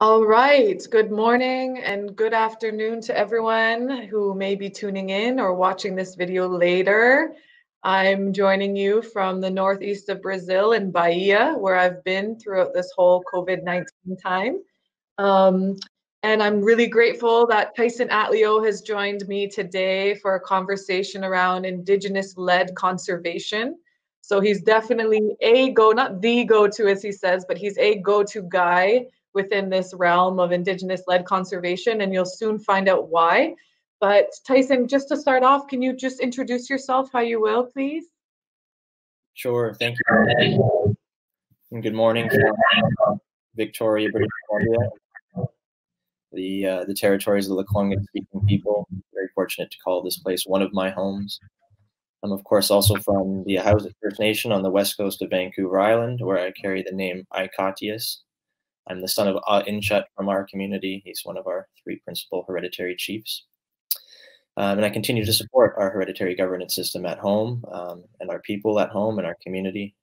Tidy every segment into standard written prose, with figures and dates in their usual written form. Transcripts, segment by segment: All right, good morning and good afternoon to everyone who may be tuning in or watching this video later. I'm joining you from the northeast of Brazil in Bahia, where I've been throughout this whole COVID-19 time. And I'm really grateful that Tyson Atleo has joined me today for a conversation around Indigenous-led conservation. So he's definitely a go, not the go-to as he says, but he's a go-to guy within this realm of Indigenous-led conservation, and you'll soon find out why. But Tyson, just to start off, can you just introduce yourself how you will, please? Sure, thank you. And good morning from Victoria, British Columbia, the territories of the Lekwungan-speaking people. Very fortunate to call this place one of my homes. I'm, of course, also from the Ahousaht First Nation on the west coast of Vancouver Island, where I carry the name ?ikaatius. I'm the son of Inchut from our community. He's one of our three principal hereditary chiefs. And I continue to support our hereditary governance system at home and our people at home and our community.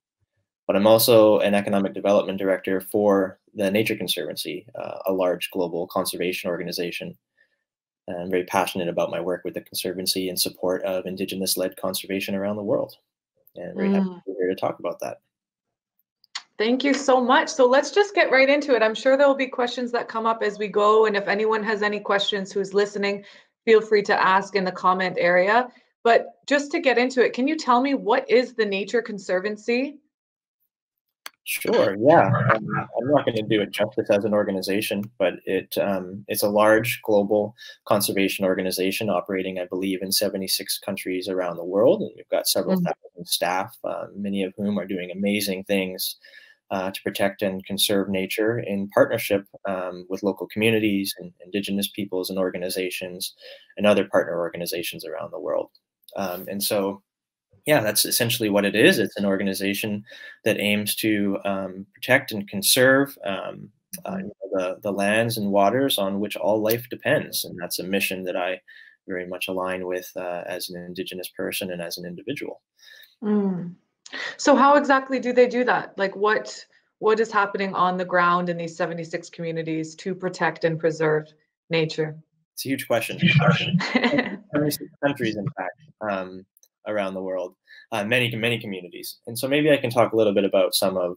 But I'm also an economic development director for the Nature Conservancy, a large global conservation organization. And I'm very passionate about my work with the Conservancy in support of Indigenous-led conservation around the world. And I'm very happy to be here to talk about that. Thank you so much. So let's just get right into it. I'm sure there will be questions that come up as we go. And if anyone has any questions who's listening, feel free to ask in the comment area. But just to get into it, can you tell me what is the Nature Conservancy? Sure, yeah. I'm not going to do it justice as an organization, but it's a large global conservation organization operating, I believe, in 76 countries around the world. And we've got several thousand staff, many of whom are doing amazing things to protect and conserve nature in partnership with local communities and Indigenous peoples and organizations and other partner organizations around the world. And so, yeah, that's essentially what it is. It's an organization that aims to protect and conserve the lands and waters on which all life depends. And that's a mission that I very much align with as an Indigenous person and as an individual. Mm. So how exactly do they do that? Like what is happening on the ground in these 76 communities to protect and preserve nature? It's a huge question. 76 countries, in fact, around the world, many communities. And so maybe I can talk a little bit about some of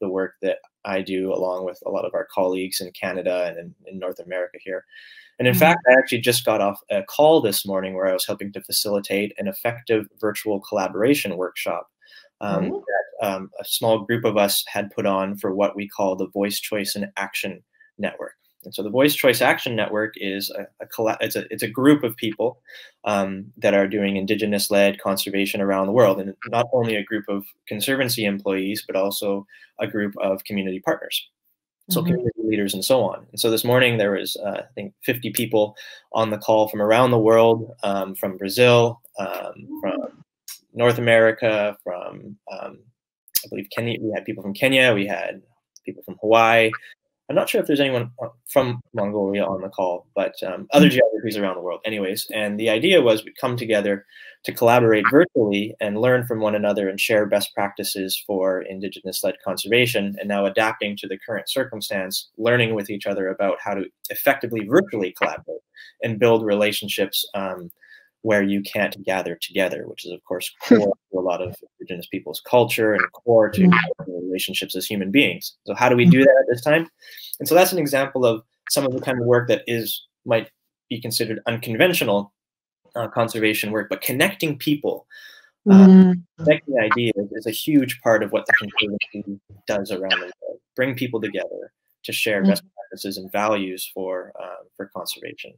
the work that I do along with a lot of our colleagues in Canada and in North America here. And in fact, I actually just got off a call this morning where I was helping to facilitate an effective virtual collaboration workshop that a small group of us had put on for what we call the Voice Choice and Action Network. And so the Voice Choice Action Network is a group of people that are doing Indigenous-led conservation around the world, and not only a group of Conservancy employees, but also a group of community partners. So community leaders and so on. And so this morning there was, I think, 50 people on the call from around the world, from Brazil, from North America, from, I believe, Kenya. We had people from Kenya. We had people from Hawaii. I'm not sure if there's anyone from Mongolia on the call, but other geographies around the world anyways. And the idea was we'd come together to collaborate virtually and learn from one another and share best practices for Indigenous-led conservation, and now adapting to the current circumstance, learning with each other about how to effectively virtually collaborate and build relationships where you can't gather together, which is, of course, core to a lot of Indigenous people's culture and core to relationships as human beings. So how do we do that at this time? And so that's an example of some of the kind of work that might be considered unconventional conservation work, but connecting people, connecting ideas is a huge part of what the Conservancy does around the world. Bring people together to share best practices and values for conservation.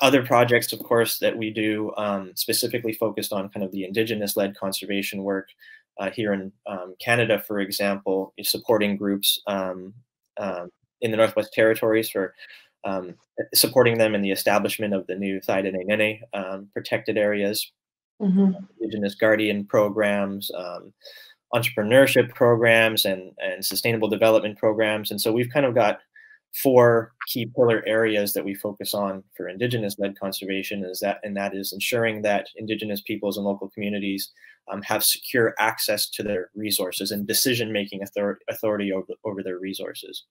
Other projects, of course, that we do specifically focused on kind of the Indigenous-led conservation work here in Canada, for example, is supporting groups in the Northwest Territories for supporting them in the establishment of the new Thaidene Nene protected areas, Indigenous guardian programs, entrepreneurship programs, and sustainable development programs. And so we've kind of got four key pillar areas that we focus on for Indigenous-led conservation, and that is ensuring that Indigenous peoples and local communities have secure access to their resources and decision-making authority over their resources.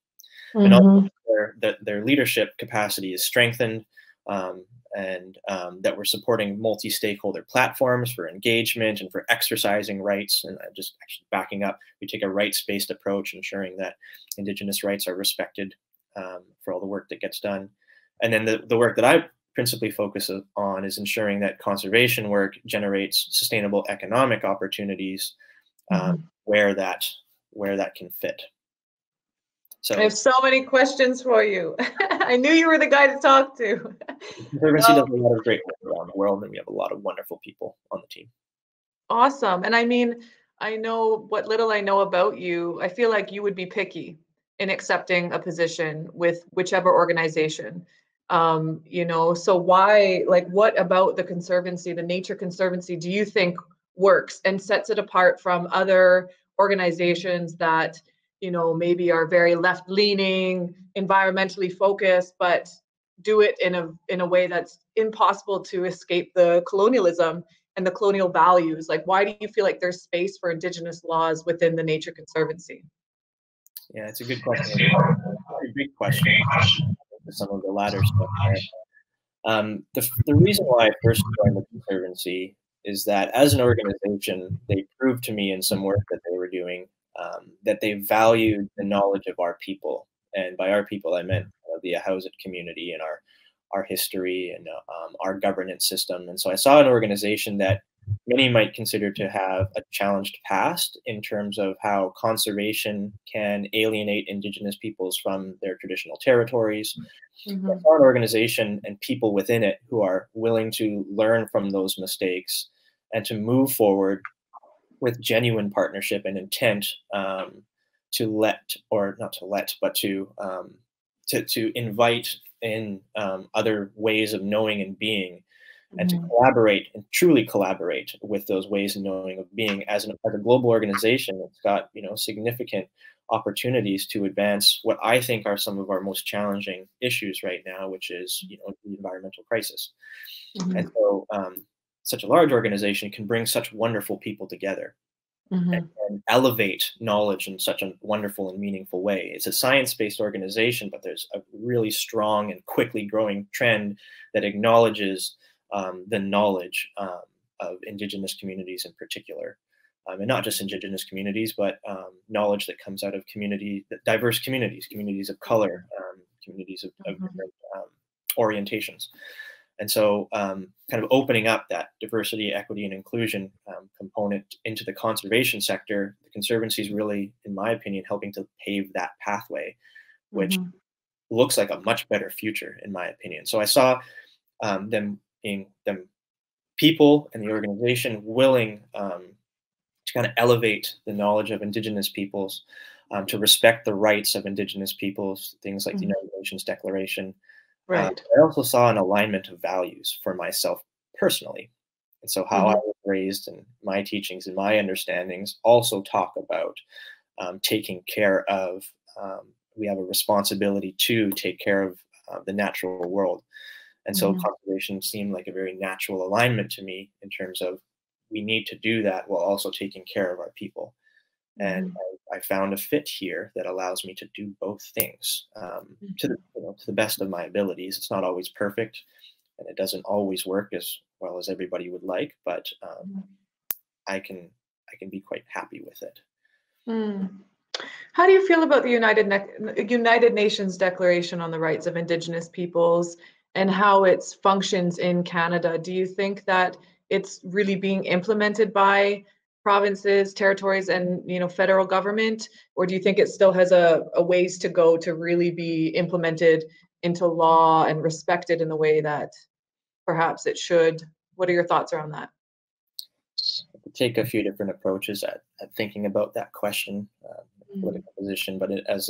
Mm-hmm. And also their leadership capacity is strengthened, that we're supporting multi-stakeholder platforms for engagement and for exercising rights. And I'm just actually backing up, we take a rights-based approach, ensuring that Indigenous rights are respected for all the work that gets done. And then the work that I principally focus on is ensuring that conservation work generates sustainable economic opportunities where that can fit. So, I have so many questions for you. I knew you were the guy to talk to. Conservancy does a lot of great work around the world, and we have a lot of wonderful people on the team. Awesome. And I mean, I know what little I know about you. I feel like you would be picky in accepting a position with whichever organization. You know, so why, like, what about the Conservancy, the Nature Conservancy, do you think works and sets it apart from other organizations that, you know, maybe are very left-leaning, environmentally focused, but do it in a way that's impossible to escape the colonialism and the colonial values? Like, why do you feel like there's space for Indigenous laws within the Nature Conservancy? Yeah, it's a good question. Very big question. Some of the latter stuff there. The reason why I first joined the Conservancy is that as an organization, they proved to me in some work that they were doing that they valued the knowledge of our people. And by our people, I meant the Ahousaht community and our history and our governance system. And so I saw an organization that many might consider to have a challenged past in terms of how conservation can alienate Indigenous peoples from their traditional territories. Mm-hmm. An organization and people within it who are willing to learn from those mistakes and to move forward with genuine partnership and intent to invite in other ways of knowing and being, and to collaborate and truly collaborate with those ways of knowing of being as a global organization that's got, you know, significant opportunities to advance what I think are some of our most challenging issues right now, which is, you know, the environmental crisis. Mm-hmm. And so such a large organization can bring such wonderful people together. Mm-hmm. and elevate knowledge in such a wonderful and meaningful way. It's a science-based organization, but there's a really strong and quickly growing trend that acknowledges the knowledge of Indigenous communities in particular, and not just Indigenous communities, but knowledge that comes out of diverse communities, communities of color, communities of different orientations. And so kind of opening up that diversity, equity, and inclusion component into the conservation sector, the Conservancy is really, in my opinion, helping to pave that pathway, which looks like a much better future, in my opinion. So I saw them people and the organization willing to kind of elevate the knowledge of Indigenous peoples, to respect the rights of Indigenous peoples, things like the United Nations Declaration. Right. I also saw an alignment of values for myself personally. And so how I was raised and my teachings and my understandings also talk about taking care of, we have a responsibility to take care of the natural world. And so conservation seemed like a very natural alignment to me in terms of we need to do that while also taking care of our people. And I found a fit here that allows me to do both things to the best of my abilities. It's not always perfect, and it doesn't always work as well as everybody would like, but I can be quite happy with it. How do you feel about the United Nations Declaration on the Rights of Indigenous Peoples and how it functions in Canada? Do you think that it's really being implemented by provinces, territories, and, you know, federal government, or do you think it still has a ways to go to really be implemented into law and respected in the way that perhaps it should? What are your thoughts around that? I take a few different approaches at thinking about that question, political position, but as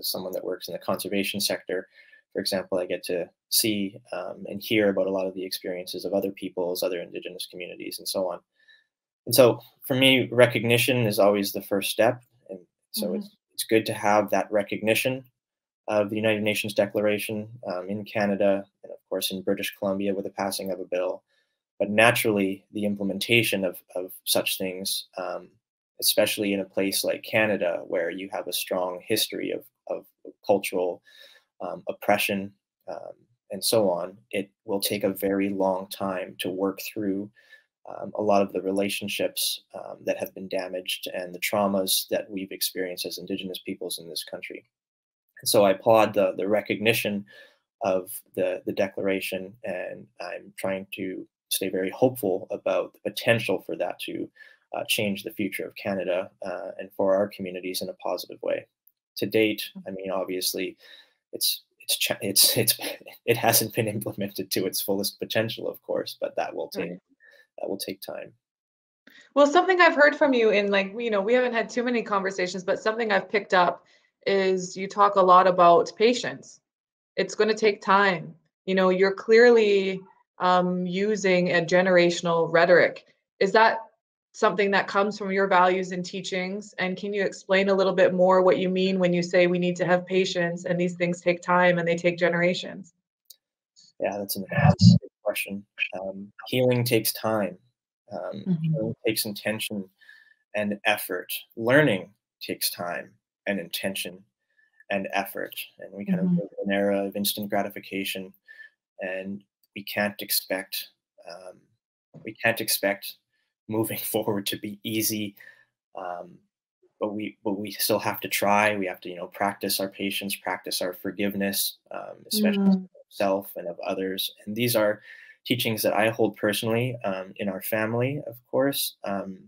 someone that works in the conservation sector, for example, I get to see and hear about a lot of the experiences of other peoples, other Indigenous communities, and so on. And so for me, recognition is always the first step. And so it's good to have that recognition. of the United Nations Declaration in Canada, and of course in British Columbia with the passing of a bill. But naturally, the implementation of such things, especially in a place like Canada, where you have a strong history of cultural oppression and so on, it will take a very long time to work through a lot of the relationships that have been damaged and the traumas that we've experienced as Indigenous peoples in this country. And so I applaud the recognition of the declaration, and I'm trying to stay very hopeful about the potential for that to change the future of Canada and for our communities in a positive way. To date, I mean, obviously, it hasn't been implemented to its fullest potential, of course, but that will take time. Well, something I've heard from you in, like, you know, we haven't had too many conversations, but something I've picked up is you talk a lot about patience. It's going to take time. You know, you're clearly using a generational rhetoric. Is that something that comes from your values and teachings? And can you explain a little bit more what you mean when you say we need to have patience and these things take time and they take generations? Yeah, that's an amazing question. Healing takes time. Healing takes intention and effort. Learning takes time and intention and effort. And we kind of live in an era of instant gratification, and we can't expect moving forward to be easy, but we still have to try. We have to, you know, practice our patience, practice our forgiveness, especially of self and of others. And these are teachings that I hold personally in our family, of course, and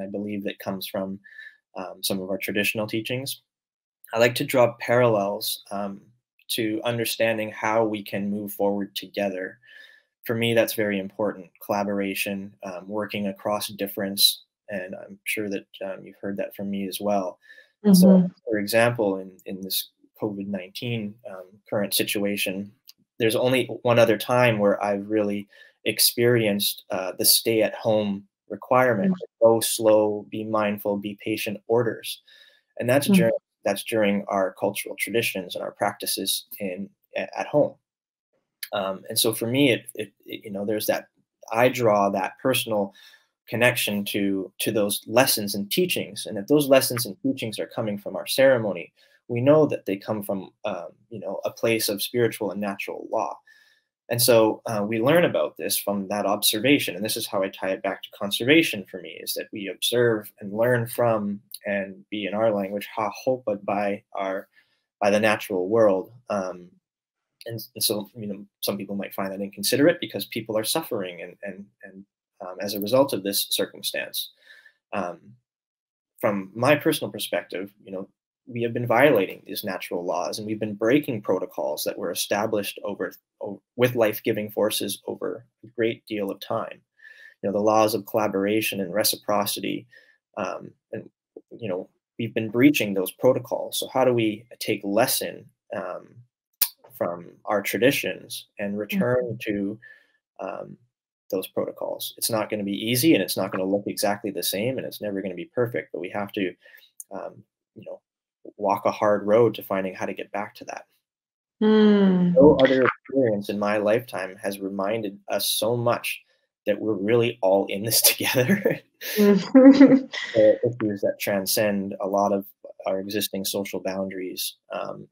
I believe that comes from some of our traditional teachings. I like to draw parallels to understanding how we can move forward together. For me, that's very important. Collaboration, working across difference, and I'm sure that you've heard that from me as well. So, for example, in this COVID-19 current situation, there's only one other time where I've really experienced the stay-at-home requirement: go slow, be mindful, be patient orders, and that's during our cultural traditions and our practices at home. And so for me, you know, there's that, I draw that personal connection to those lessons and teachings. And if those lessons and teachings are coming from our ceremony, we know that they come from, you know, a place of spiritual and natural law. And so we learn about this from that observation. And this is how I tie it back to conservation for me, is that we observe and learn from, and be, in our language, hahopa'd by the natural world. And so, you know, some people might find that inconsiderate because people are suffering and as a result of this circumstance. From my personal perspective, you know, we have been violating these natural laws, and we've been breaking protocols that were established with life-giving forces over a great deal of time. You know, the laws of collaboration and reciprocity, and, you know, we've been breaching those protocols. So how do we take lesson from our traditions and return to those protocols? It's not going to be easy, and it's not going to look exactly the same, and it's never going to be perfect, but we have to, you know, walk a hard road to finding how to get back to that. No other experience in my lifetime has reminded us so much that we're really all in this together. Issues that transcend a lot of our existing social boundaries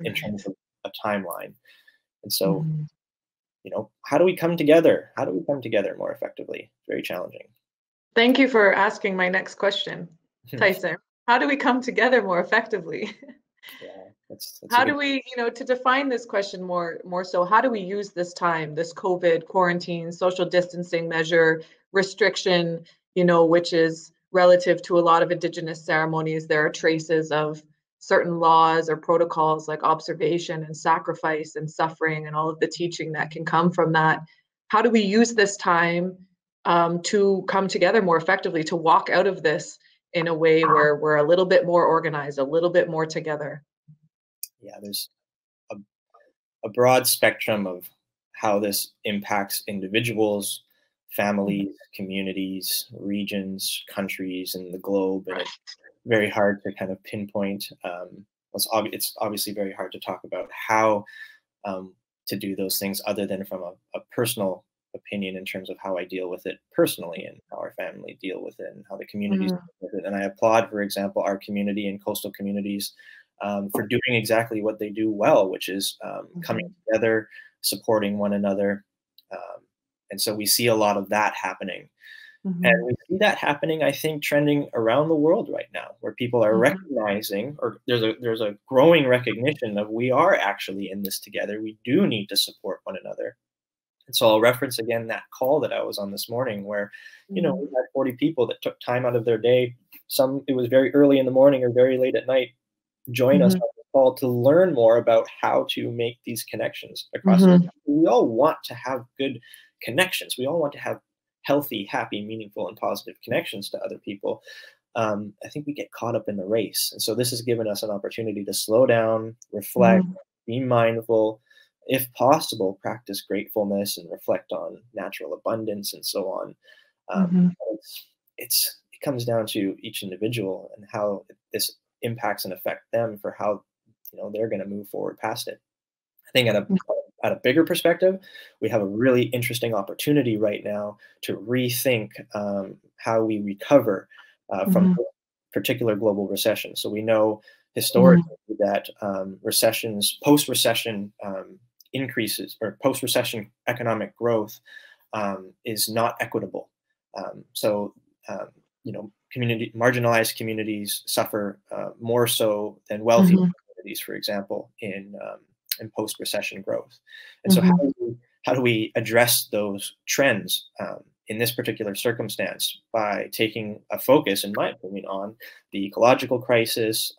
in terms of a timeline. And so, you know, how do we come together? How do we come together more effectively? Very challenging. Thank you for asking my next question, Tyson. How do we come together more effectively? Yeah, that's how do we, you know, to define this question more so, how do we use this time, this COVID, quarantine, social distancing measure, restriction, you know, which is relative to a lot of Indigenous ceremonies? There are traces of certain laws or protocols like observation and sacrifice and suffering and all of the teaching that can come from that. How do we use this time to come together more effectively, to walk out of this in a way where we're a little bit more organized, a little bit more together? Yeah, there's a broad spectrum of how this impacts individuals, families, communities, regions, countries, and the globe. And it's very hard to kind of pinpoint it's obviously very hard to talk about how to do those things other than from a personal opinion in terms of how I deal with it personally and how our family deal with it and how the communities deal with it. And I applaud, for example, our community and coastal communities for doing exactly what they do well, which is coming together, supporting one another. And so we see a lot of that happening. And we see that happening, I think, trending around the world right now, where people are recognizing, or there's a growing recognition that we are actually in this together. We do need to support one another. And so I'll reference again that call that I was on this morning where, you know, we had 40 people that took time out of their day. Some, it was very early in the morning or very late at night, join us on the call to learn more about how to make these connections across the country. We all want to have good connections. We all want to have healthy, happy, meaningful, and positive connections to other people. I think we get caught up in the race. And so this has given us an opportunity to slow down, reflect, be mindful, if possible, practice gratefulness and reflect on natural abundance and so on. It comes down to each individual and how this impacts and affects them for how, you know, they're going to move forward past it. I think at a bigger perspective, we have a really interesting opportunity right now to rethink how we recover from a particular global recession. So we know historically that recessions, post-recession increases or post-recession economic growth is not equitable. You know, marginalized communities suffer more so than wealthy communities, for example, in post-recession growth. And so how do we address those trends in this particular circumstance by taking a focus, in my opinion, on the ecological crisis,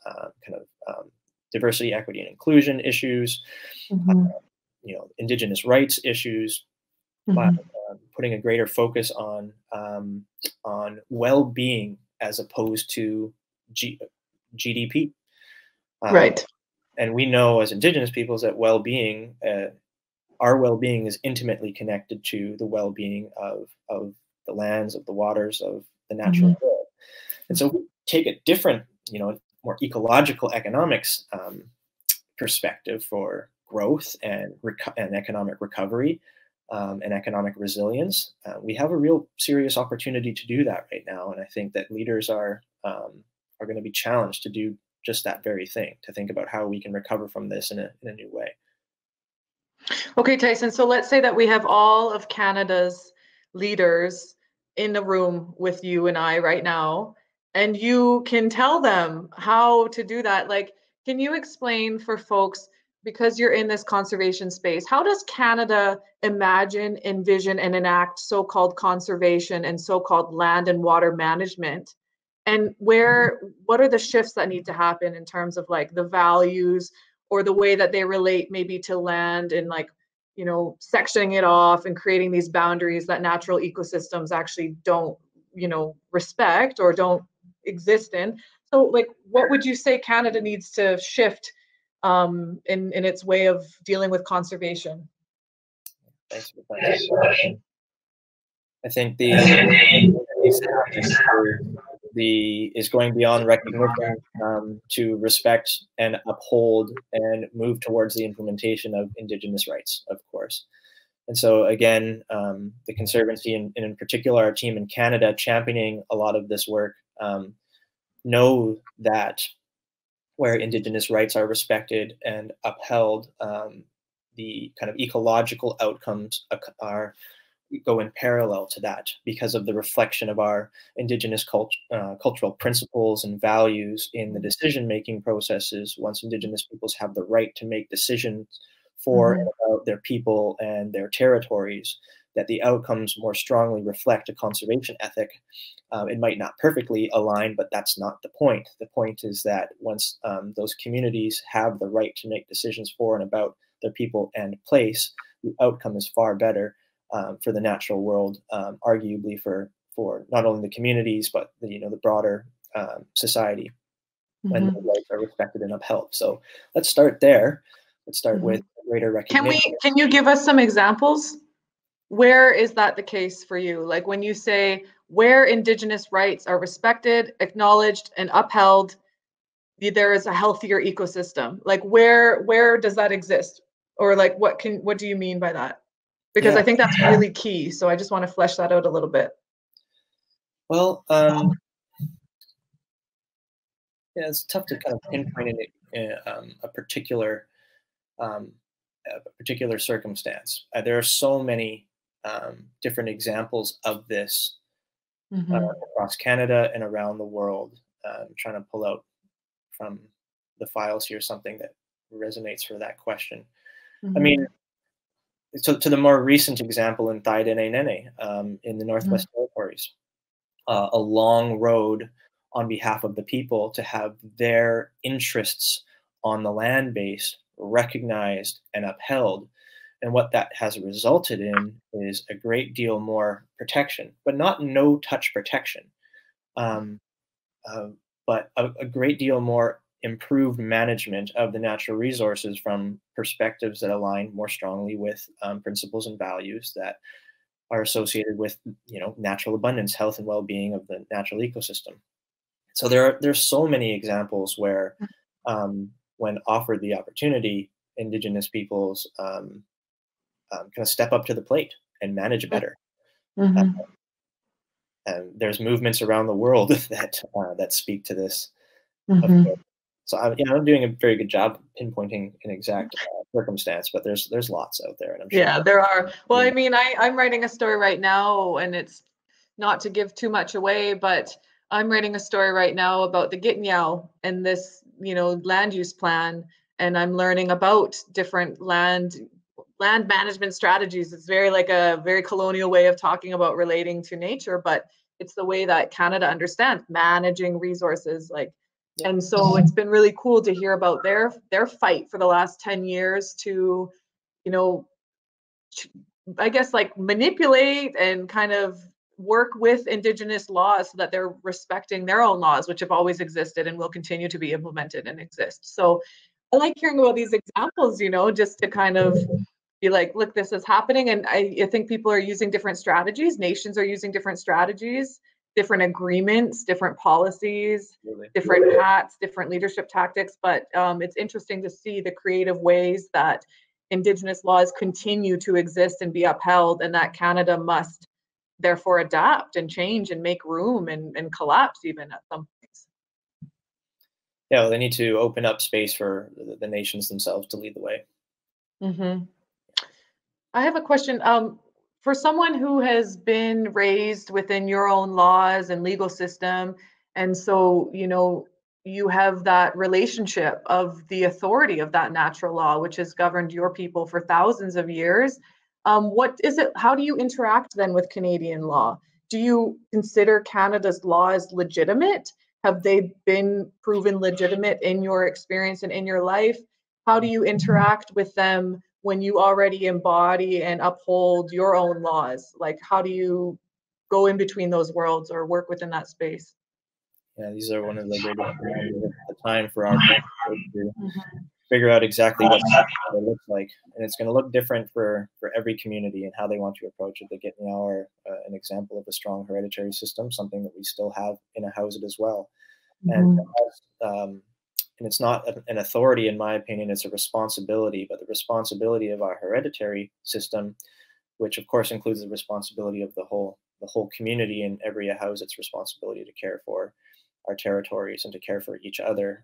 kind of diversity, equity, and inclusion issues, you know, indigenous rights issues, by putting a greater focus on well-being as opposed to GDP. Right. And we know as Indigenous peoples that well-being, our well-being is intimately connected to the well-being of the lands, of the waters, of the natural world. And so we take a different, you know, more ecological economics perspective for growth and economic recovery and economic resilience. We have a real serious opportunity to do that right now. And I think that leaders are going to be challenged to do just that very thing, to think about how we can recover from this in a new way. Okay, Tyson, so let's say that we have all of Canada's leaders in the room with you and I right now, and you can tell them how to do that. Like, can you explain for folks, because you're in this conservation space, how does Canada imagine, envision, and enact so-called conservation and so-called land and water management? And what are the shifts that need to happen in terms of like the values or the way that they relate maybe to land and like, you know, sectioning it off and creating these boundaries that natural ecosystems actually don't, you know, respect or don't exist in? So like, what would you say Canada needs to shift in its way of dealing with conservation? Thanks for the question. I think is going beyond recognition to respect and uphold and move towards the implementation of Indigenous rights, of course. And so again, the Conservancy and in particular our team in Canada championing a lot of this work know that where Indigenous rights are respected and upheld, the kind of ecological outcomes are go in parallel to that because of the reflection of our Indigenous cultural principles and values in the decision-making processes. Once Indigenous peoples have the right to make decisions for and about their people and their territories, that the outcomes more strongly reflect a conservation ethic. It might not perfectly align, but that's not the point. The point is that once those communities have the right to make decisions for and about their people and place, the outcome is far better for the natural world, arguably for not only the communities, but the, you know, the broader society when the rights are respected and upheld. So let's start there. Let's start with greater recognition. Can you give us some examples? Where is that the case for you? Like when you say where Indigenous rights are respected, acknowledged, and upheld, there is a healthier ecosystem. Like where does that exist? Or like what do you mean by that? Because I think that's really key. So I just want to flesh that out a little bit. Well, yeah, it's tough to kind of pinpoint in a particular circumstance. There are so many different examples of this across Canada and around the world. I'm trying to pull out from the files here something that resonates for that question. I mean, so to the more recent example in Thaidene Nene, in the Northwest Territories, a long road on behalf of the people to have their interests on the land base recognized and upheld. And what that has resulted in is a great deal more protection, but not no touch protection, but a great deal more improved management of the natural resources from perspectives that align more strongly with principles and values that are associated with, you know, natural abundance, health and well-being of the natural ecosystem. So there's so many examples where when offered the opportunity, Indigenous peoples kind of step up to the plate and manage better. And there's movements around the world that that speak to this. So I'm doing a very good job pinpointing an exact circumstance, but there's lots out there, and I'm sure. Yeah, there are. Well, I mean, I'm writing a story right now, and it's not to give too much away, but I'm writing a story right now about the Gitmel and this, you know, land use plan, and I'm learning about different land management strategies. It's very like a very colonial way of talking about relating to nature, but it's the way that Canada understands managing resources, like. And so it's been really cool to hear about their fight for the last 10 years to, you know, I guess like manipulate and kind of work with Indigenous laws so that they're respecting their own laws, which have always existed and will continue to be implemented and exist. So I like hearing about these examples, you know, just to kind of be like, look, this is happening. And I think people are using different strategies. Nations are using different strategies, different agreements, different policies, different hats, different leadership tactics. But it's interesting to see the creative ways that Indigenous laws continue to exist and be upheld, and that Canada must therefore adapt and change and make room and collapse even at some points. Yeah, well, they need to open up space for the nations themselves to lead the way. I have a question. For someone who has been raised within your own laws and legal system, and so, you know, you have that relationship of the authority of that natural law, which has governed your people for thousands of years, what is it, how do you interact then with Canadian law? Do you consider Canada's laws legitimate? Have they been proven legitimate in your experience and in your life? How do you interact with them when you already embody and uphold your own laws? Like, how do you go in between those worlds or work within that space? Yeah, these are one of the greatest time for our to figure out exactly what it looks like. And it's gonna look different for every community and how they want to approach it. They get now are an example of a strong hereditary system, something that we still have in Ahousaht as well. And it's not an authority, in my opinion, it's a responsibility, but the responsibility of our hereditary system, which of course includes the responsibility of the whole community and every Ahousaht's responsibility to care for our territories and to care for each other,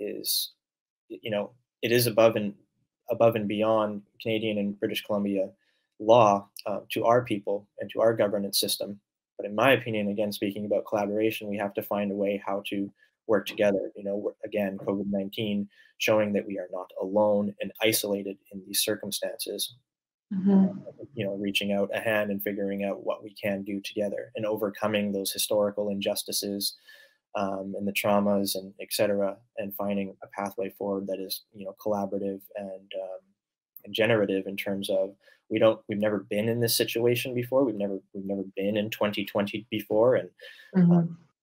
is, you know, it is above and beyond Canadian and British Columbia law to our people and to our governance system. But in my opinion, again, speaking about collaboration, we have to find a way how to work together. You know, again, COVID-19 showing that we are not alone and isolated in these circumstances. You know, reaching out a hand and figuring out what we can do together and overcoming those historical injustices and the traumas and et cetera, and finding a pathway forward that is, you know, collaborative and generative in terms of we've never been in this situation before. We've never been in 2020 before, and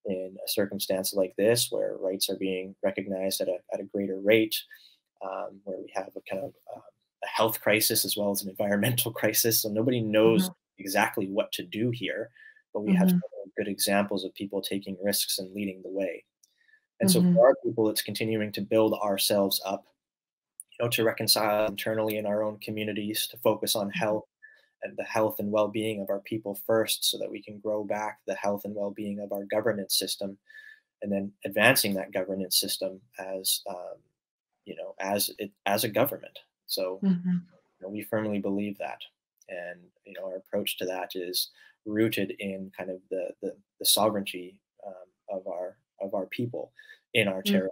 in a circumstance like this, where rights are being recognized at a greater rate, where we have a kind of a health crisis as well as an environmental crisis. So nobody knows exactly what to do here, but we have so many good examples of people taking risks and leading the way. And so for our people, it's continuing to build ourselves up, to reconcile internally in our own communities, to focus on health and the health and well-being of our people first, so that we can grow back the health and well-being of our governance system, and then advancing that governance system as, as a government. So we firmly believe that. And, our approach to that is rooted in kind of the sovereignty of our people in our territories.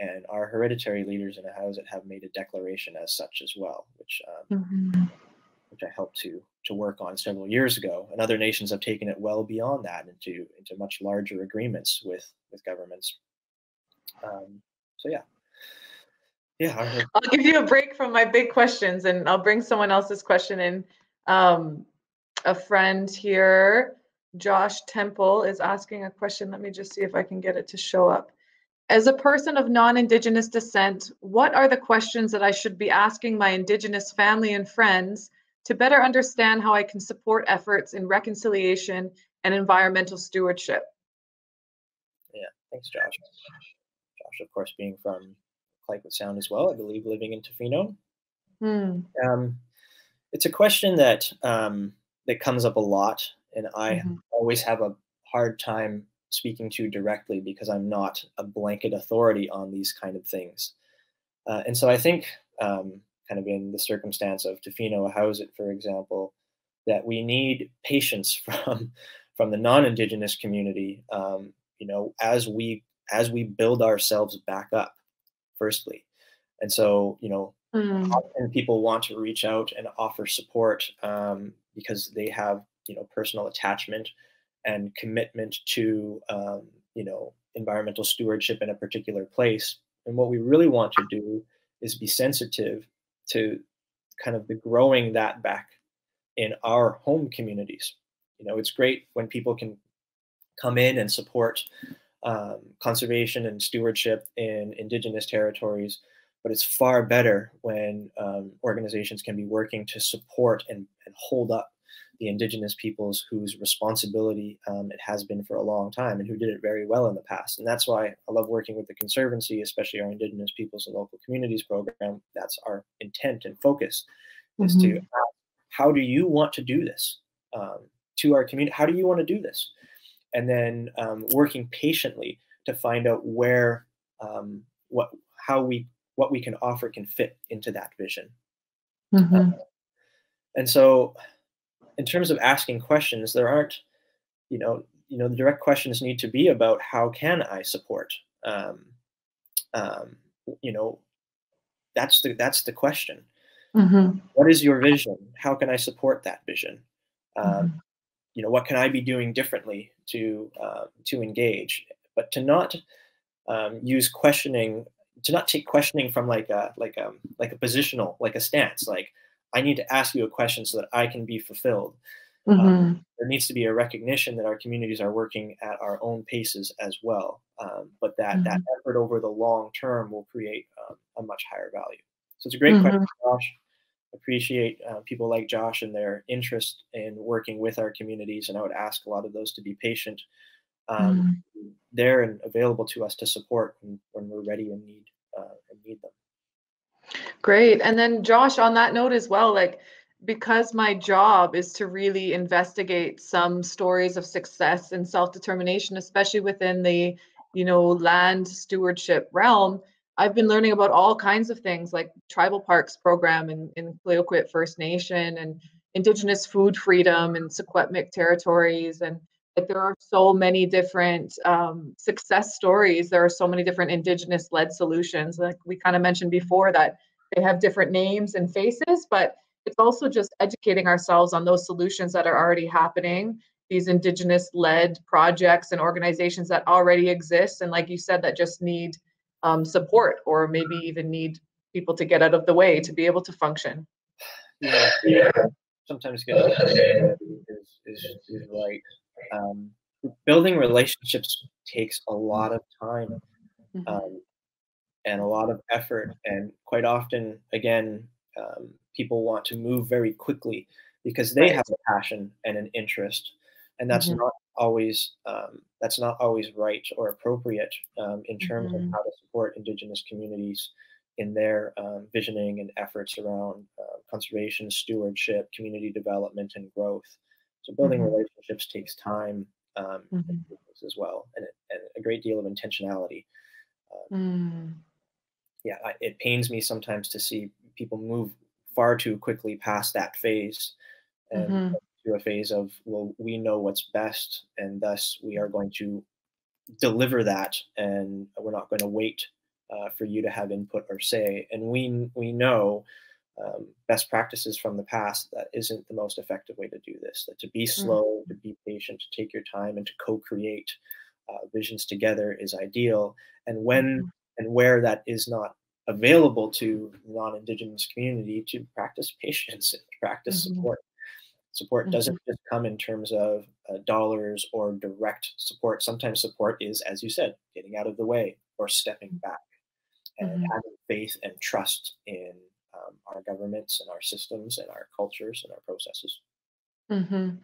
And our hereditary leaders in Ahousaht have made a declaration as such as well, which I helped to work on several years ago. And other nations have taken it well beyond that into much larger agreements with governments. Yeah, I'll give you a break from my big questions, and I'll bring someone else's question in. A friend here, Josh Temple, is asking a question. Let me just see if I can get it to show up. As a person of non-Indigenous descent, what are the questions that I should be asking my Indigenous family and friends to better understand how I can support efforts in reconciliation and environmental stewardship? Yeah, thanks, Josh. Josh, of course, being from Clayoquot Sound as well, I believe, living in Tofino. It's a question that that comes up a lot, and I always have a hard time speaking to directly because I'm not a blanket authority on these kind of things. And so I think kind of in the circumstance of Tofino Ahousaht, for example, that we need patience from the non-Indigenous community, as we build ourselves back up, firstly. And so, often people want to reach out and offer support because they have, personal attachment and commitment to, environmental stewardship in a particular place. And what we really want to do is be sensitive to kind of the growing that back in our home communities. It's great when people can come in and support conservation and stewardship in Indigenous territories, but it's far better when organizations can be working to support and hold up the Indigenous peoples whose responsibility it has been for a long time and who did it very well in the past. And that's why I love working with the Conservancy, especially our Indigenous Peoples and Local Communities program. That's our intent and focus, is to how do you want to do this to our community? How do you want to do this? And then working patiently to find out where what we can offer can fit into that vision. And so, in terms of asking questions, there aren't, the direct questions need to be about how can I support? That's the question. What is your vision? How can I support that vision? What can I be doing differently to engage? But to not use questioning, to not take questioning from like a positional, like a stance, like, I need to ask you a question so that I can be fulfilled. There needs to be a recognition that our communities are working at our own paces as well, but that that effort over the long term will create a much higher value. So it's a great question, Josh. Appreciate people like Josh and their interest in working with our communities, and I would ask a lot of those to be patient there and available to us to support when we're ready and need them. Great. And then Josh, on that note as well, like, because my job is to really investigate some stories of success and self-determination, especially within the, land stewardship realm, I've been learning about all kinds of things like tribal parks program in Clayoquot First Nation and Indigenous food freedom in Secwepemc territories. And like, there are so many different success stories. There are so many different Indigenous-led solutions. Like we kind of mentioned before, that they have different names and faces, but it's also just educating ourselves on those solutions that are already happening, these Indigenous-led projects and organizations that already exist. And like you said, that just need support, or maybe even need people to get out of the way to be able to function. Yeah. Sometimes good is right. Building relationships takes a lot of time and a lot of effort, and quite often, again, people want to move very quickly because they have a passion and an interest, And that's not always right or appropriate in terms of how to support Indigenous communities in their visioning and efforts around conservation, stewardship, community development, and growth. So building relationships takes time as well, and a great deal of intentionality. Yeah, it pains me sometimes to see people move far too quickly past that phase and to a phase of, well, we know what's best, and thus we are going to deliver that, and we're not going to wait for you to have input or say. And we know best practices from the past that isn't the most effective way to do this, that to be slow, to be patient, to take your time, and to co-create visions together is ideal. And when and where that is not available to non-Indigenous community, to practice patience and practice support. Support doesn't just come in terms of dollars or direct support. Sometimes support is, as you said, getting out of the way or stepping back and having faith and trust in our governments and our systems and our cultures and our processes.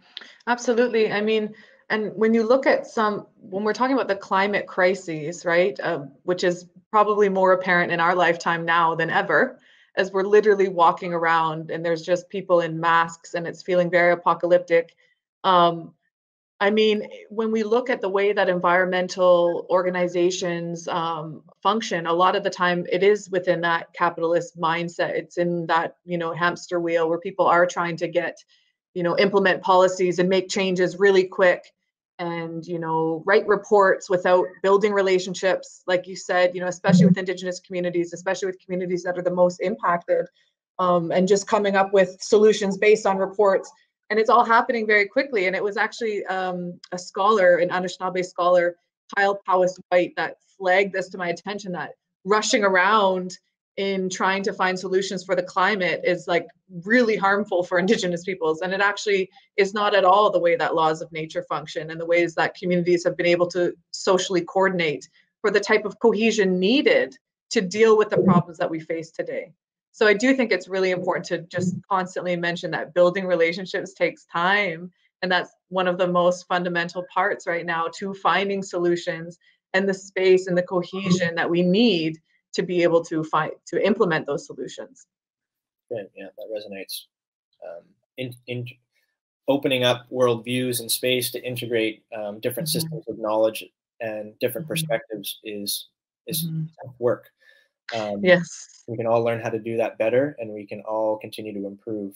Absolutely. I mean, and when you look at when we're talking about the climate crises, right, which is probably more apparent in our lifetime now than ever, as we're literally walking around and there's just people in masks and it's feeling very apocalyptic. I mean, when we look at the way that environmental organizations function, a lot of the time it is within that capitalist mindset. It's in that, you know, hamster wheel where people are trying to get, you know, implement policies and make changes really quick, and, you know, write reports without building relationships, like you said, you know, especially with Indigenous communities, especially with communities that are the most impacted, and just coming up with solutions based on reports. And it's all happening very quickly. And it was actually a scholar, an Anishinaabe scholar, Kyle Powys Whyte, that flagged this to my attention, that rushing around in trying to find solutions for the climate is like really harmful for Indigenous peoples. And it actually is not at all the way that laws of nature function and the ways that communities have been able to socially coordinate for the type of cohesion needed to deal with the problems that we face today. So I do think it's really important to just constantly mention that building relationships takes time. And that's one of the most fundamental parts right now to finding solutions and the space and the cohesion that we need to be able to implement those solutions. Good, yeah, that resonates. In opening up worldviews and space to integrate different systems of knowledge and different perspectives is work. Yes, we can all learn how to do that better, and we can all continue to improve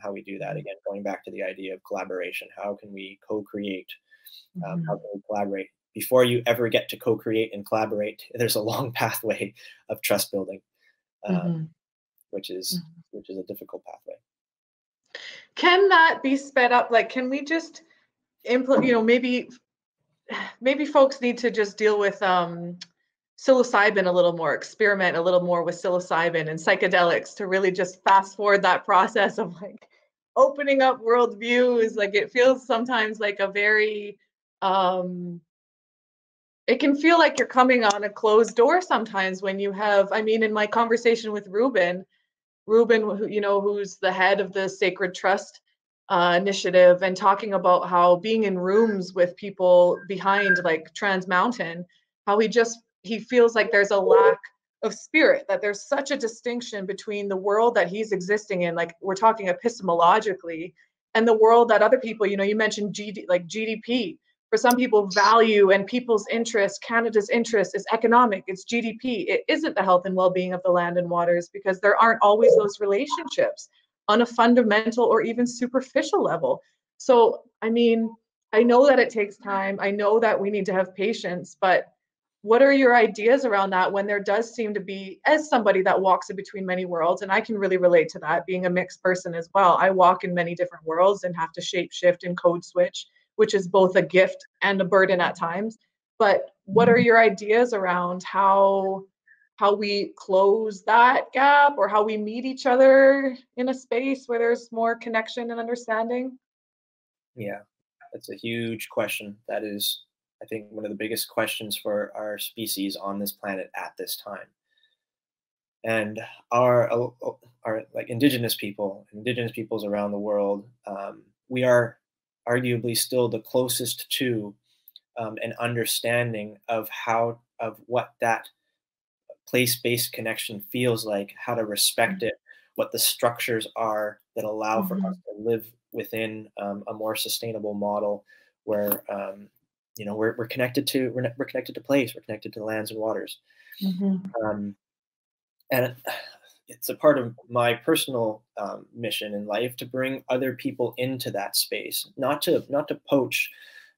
how we do that. Again, going back to the idea of collaboration, how can we co-create? How can we collaborate? Before you ever get to co-create and collaborate, there's a long pathway of trust building, which is a difficult pathway. Can that be sped up? Like, can we just implement, you know, maybe folks need to just deal with psilocybin a little more, experiment a little more with psilocybin and psychedelics to really just fast forward that process of like opening up worldviews. Like, it feels sometimes like a very, it can feel like you're coming on a closed door sometimes when you have, I mean, in my conversation with Ruben, who, you know, who's the head of the Sacred Trust initiative, and talking about how being in rooms with people behind like Trans Mountain, how he feels like there's a lack of spirit, that there's such a distinction between the world that he's existing in, like we're talking epistemologically, and the world that other people, you know, you mentioned GDP. For some people, value and people's interest, Canada's interest is economic, it's GDP. It isn't the health and well-being of the land and waters, because there aren't always those relationships on a fundamental or even superficial level. So, I mean, I know that it takes time. I know that we need to have patience, but what are your ideas around that when there does seem to be, as somebody that walks in between many worlds, and I can really relate to that being a mixed person as well. I walk in many different worlds and have to shape shift and code switch, which is both a gift and a burden at times. But what are your ideas around how we close that gap, or how we meet each other in a space where there's more connection and understanding? Yeah, that's a huge question. That is, I think, one of the biggest questions for our species on this planet at this time. And our like Indigenous peoples around the world, we are arguably still the closest to an understanding of how, of what that place-based connection feels like, how to respect it, what the structures are that allow for us to live within a more sustainable model where, you know, we're connected to place, we're connected to lands and waters. And it's a part of my personal mission in life to bring other people into that space, not to poach,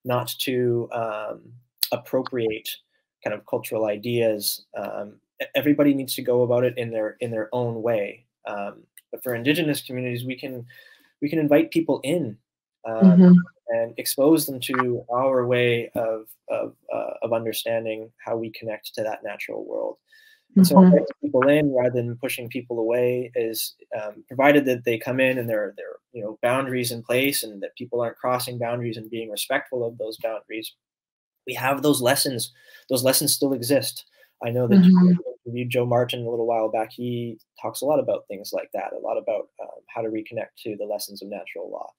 not to appropriate kind of cultural ideas. Everybody needs to go about it in their own way. But for Indigenous communities, we can invite people in and expose them to our way of understanding how we connect to that natural world. So inviting people in rather than pushing people away is, provided that they come in and there are, you know, boundaries in place and that people aren't crossing boundaries and being respectful of those boundaries. We have those lessons. Those lessons still exist. I know that you interviewed Joe Martin a little while back. He talks a lot about things like that, a lot about how to reconnect to the lessons of natural law.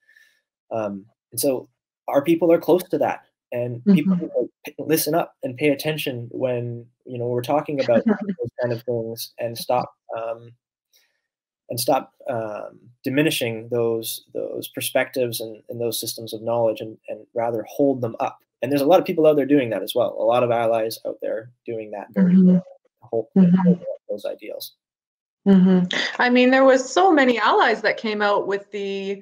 And so our people are close to that. And people listen up and pay attention when, you know, we're talking about those kind of things, and stop diminishing those perspectives and those systems of knowledge, and rather hold them up. And there's a lot of people out there doing that as well. A lot of allies out there doing that very well, holding up those ideals. I mean, there was so many allies that came out with the, you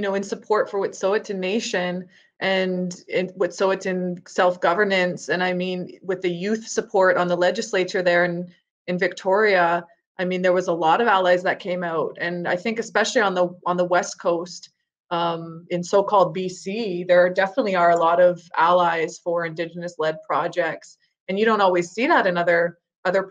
know, in support for Wet'suwet'en Nation and Wet'suwet'en self-governance. And I mean, with the youth support on the legislature there in Victoria, I mean, there was a lot of allies that came out. And I think especially on the West Coast, in so-called BC, there definitely are a lot of allies for Indigenous-led projects. And you don't always see that in other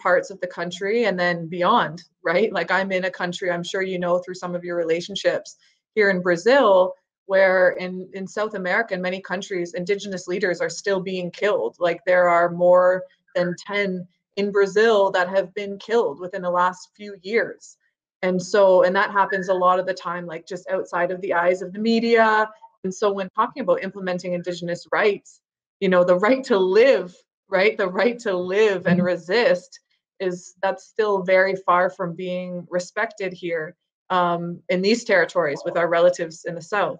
parts of the country and then beyond, right? Like I'm in a country, I'm sure you know through some of your relationships, here in Brazil, where in South America, in many countries, Indigenous leaders are still being killed. Like there are more than 10 in Brazil that have been killed within the last few years. And so, and that happens a lot of the time, like just outside of the eyes of the media. And so when talking about implementing Indigenous rights, you know, the right to live, right? The right to live and resist that's still very far from being respected here. In these territories with our relatives in the South.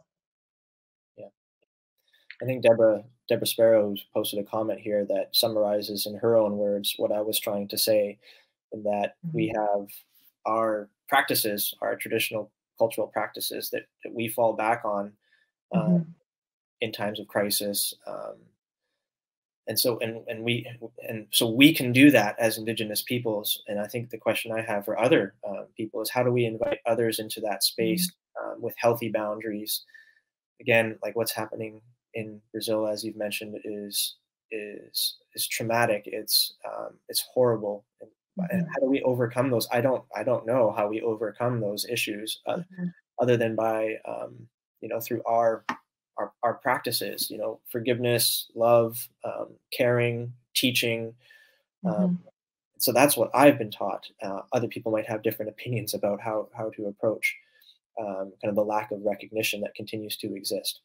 Yeah. I think Deborah Sparrow posted a comment here that summarizes in her own words what I was trying to say, in that we have our practices, our traditional cultural practices that we fall back on in times of crisis. And so we can do that as Indigenous peoples. And I think the question I have for other people is, how do we invite others into that space with healthy boundaries? Again, like what's happening in Brazil, as you've mentioned, is traumatic. It's horrible. And how do we overcome those? I don't know how we overcome those issues other than by you know, through our practices, you know, forgiveness, love, caring, teaching. So that's what I've been taught. Other people might have different opinions about how to approach kind of the lack of recognition that continues to exist.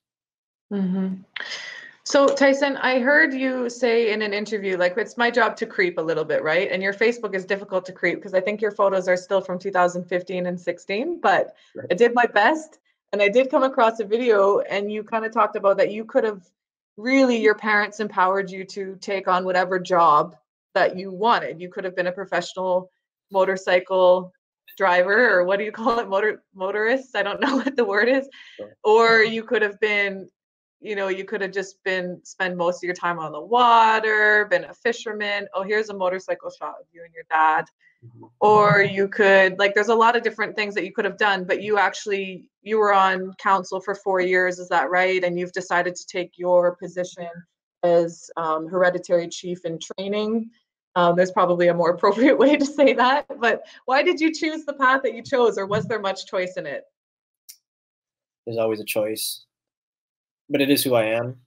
So Tyson, I heard you say in an interview, like, it's my job to creep a little bit, right? And your Facebook is difficult to creep because I think your photos are still from 2015 and 16, but I did my best. And I did come across a video, and you kind of talked about that you could have really, your parents empowered you to take on whatever job that you wanted. You could have been a professional motorcycle driver, or what do you call it? Motorist? I don't know what the word is. Or you could have been, you know, you could have just been, spend most of your time on the water, been a fisherman. Oh, here's a motorcycle shot of you and your dad. Or you could, like, there's a lot of different things that you could have done, but you actually, you were on council for 4 years, is that right? And you've decided to take your position as hereditary chief in training. There's probably a more appropriate way to say that, but why did you choose the path that you chose, or was there much choice in it? There's always a choice, but it is who I am.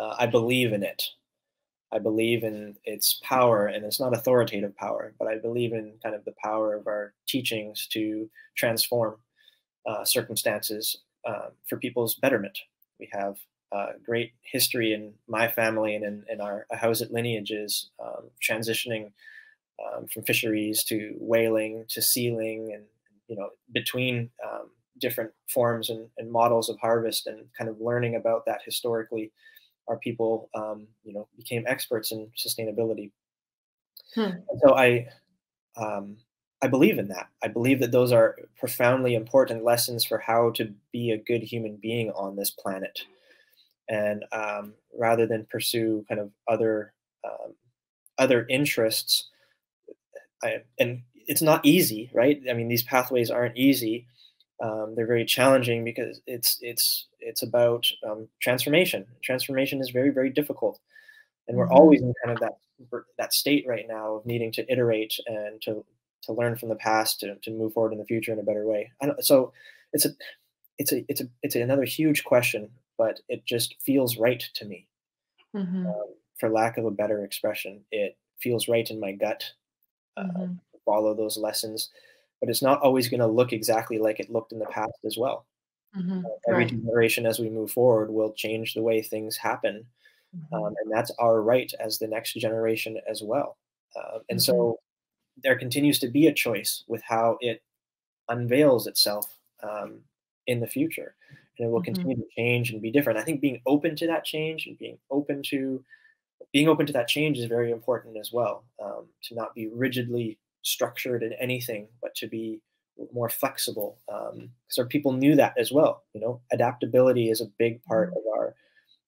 I believe in it. I believe in its power, and it's not authoritative power, but I believe in kind of the power of our teachings to transform circumstances, for people's betterment. We have great history in my family and in our Ahousaht lineages, transitioning from fisheries to whaling to sealing, and between different forms and models of harvest, and kind of learning about that historically. Our people, became experts in sustainability. And so I believe in that. I believe that those are profoundly important lessons for how to be a good human being on this planet. And rather than pursue kind of other other interests, and it's not easy, right? I mean, these pathways aren't easy. They're very challenging because it's about transformation. Transformation is very, very difficult, and we're always in kind of that state right now of needing to iterate and to learn from the past to move forward in the future in a better way. So it's another huge question, but it just feels right to me. For lack of a better expression, it feels right in my gut. To follow those lessons. But it's not always going to look exactly like it looked in the past as well. Every generation as we move forward will change the way things happen. And that's our right as the next generation as well. And so there continues to be a choice with how it unveils itself in the future. And it will continue to change and be different. I think being open to that change and being open to that change is very important as well, to not be rigidly structured in anything, but to be more flexible. So people knew that as well. Adaptability is a big part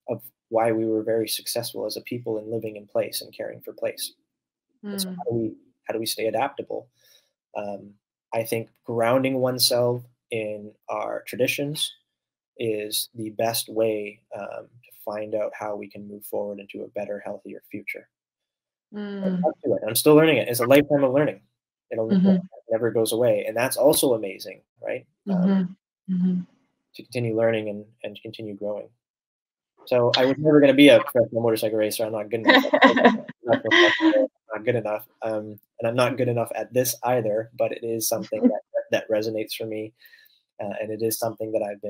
of why we were very successful as a people in living in place and caring for place. And so how do we stay adaptable? I think grounding oneself in our traditions is the best way to find out how we can move forward into a better, healthier future. I'm still learning it. It's a lifetime of learning. It never goes away. And that's also amazing, right? To continue learning and continue growing. So I was never going to be a professional motorcycle racer. I'm not good enough. And I'm not good enough at this either, but it is something that resonates for me. And it is something that I've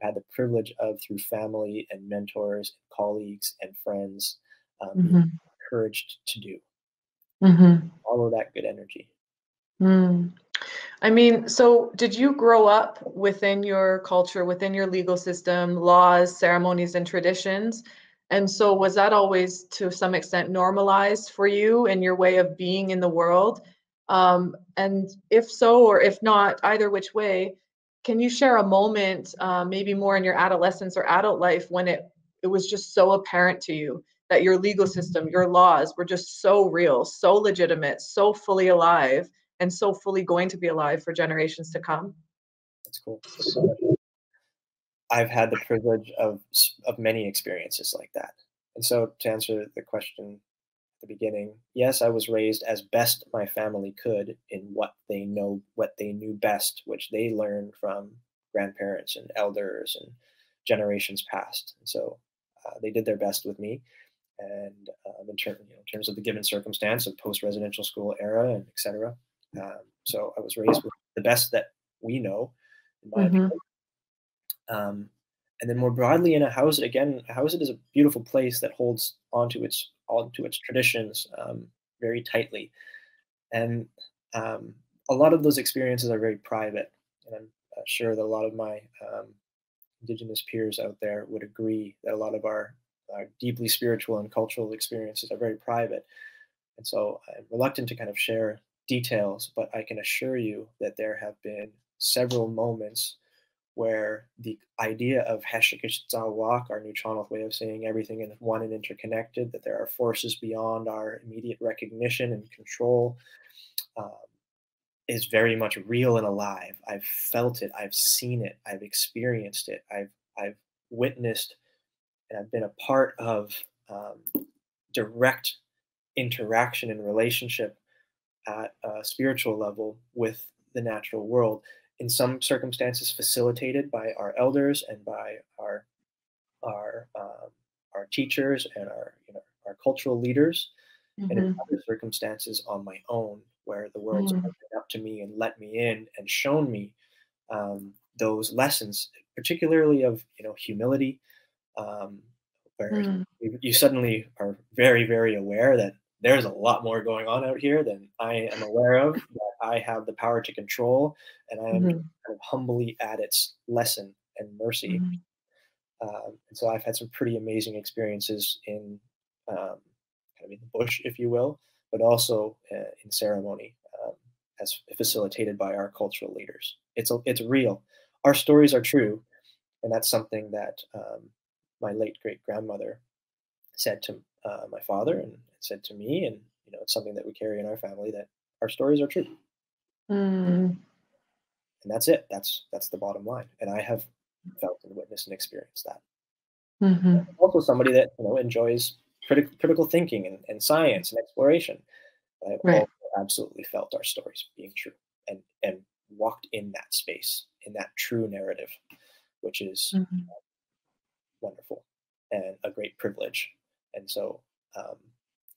had the privilege of through family and mentors, and colleagues and friends. Encouraged to do. All of that good energy. I mean, so did you grow up within your culture, within your legal system, laws, ceremonies, and traditions? And so was that always to some extent normalized for you in your way of being in the world? And if so, or if not, either which way, can you share a moment, maybe more in your adolescence or adult life, when it was just so apparent to you that your legal system, your laws were just so real, so legitimate, so fully alive, and so fully going to be alive for generations to come? That's cool. I've had the privilege of many experiences like that. And so to answer the question at the beginning, yes, I was raised as best my family could in what they knew best, which they learned from grandparents and elders and generations past. And so they did their best with me. And in terms of the given circumstance of post-residential school era and et cetera. So I was raised with the best that we know, in my opinion. And then more broadly in Ahousaht, again, Ahousaht is a beautiful place that holds onto its traditions very tightly. And a lot of those experiences are very private. And I'm sure that a lot of my Indigenous peers out there would agree that a lot of our deeply spiritual and cultural experiences are very private. And so I'm reluctant to kind of share details, but I can assure you that there have been several moments where the idea of Heshikishtawak, our New Chonolth way of saying everything in one and interconnected, that there are forces beyond our immediate recognition and control, is very much real and alive. I've felt it, I've seen it, I've experienced it, I've witnessed, and I've been a part of direct interaction and relationship at a spiritual level with the natural world. In some circumstances, facilitated by our elders and by our teachers and our cultural leaders, and in other circumstances on my own, where the world's opened up to me and let me in and shown me those lessons particularly of, you know, humility, where you suddenly are very, very aware that there's a lot more going on out here than I am aware of, that I have the power to control, and I am kind of humbly at its lesson and mercy. And so I've had some pretty amazing experiences in kind of in the bush, if you will, but also in ceremony, as facilitated by our cultural leaders. It's real. Our stories are true, and that's something that my late great-grandmother said to my father and said to me, and you know, it's something that we carry in our family, that our stories are true. And that's it. That's the bottom line. And I have felt and witnessed and experienced that. I'm also somebody that, you know, enjoys critical thinking and science and exploration. I've absolutely felt our stories being true and walked in that space, in that true narrative, which is wonderful and a great privilege. And so